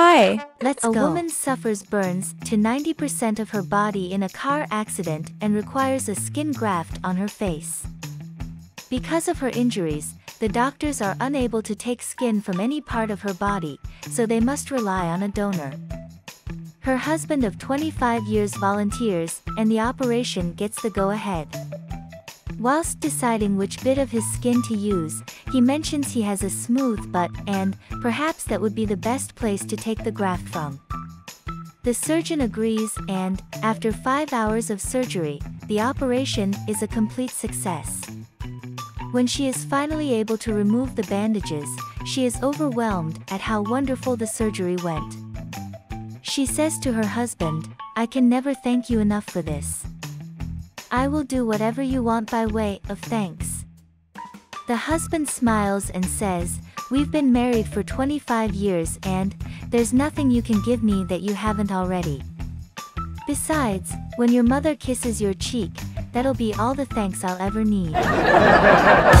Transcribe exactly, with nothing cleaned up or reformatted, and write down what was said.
Hi. Let's go. A woman suffers burns to ninety percent of her body in a car accident and requires a skin graft on her face. Because of her injuries, the doctors are unable to take skin from any part of her body, so they must rely on a donor. Her husband of twenty-five years volunteers, and the operation gets the go-ahead. Whilst deciding which bit of his skin to use, he mentions he has a smooth butt and, perhaps that would be the best place to take the graft from. The surgeon agrees and, after five hours of surgery, the operation is a complete success. When she is finally able to remove the bandages, she is overwhelmed at how wonderful the surgery went. She says to her husband, "I can never thank you enough for this. I will do whatever you want by way of thanks." The husband smiles and says, "We've been married for twenty-five years and, there's nothing you can give me that you haven't already. Besides, when your mother kisses your cheek, that'll be all the thanks I'll ever need."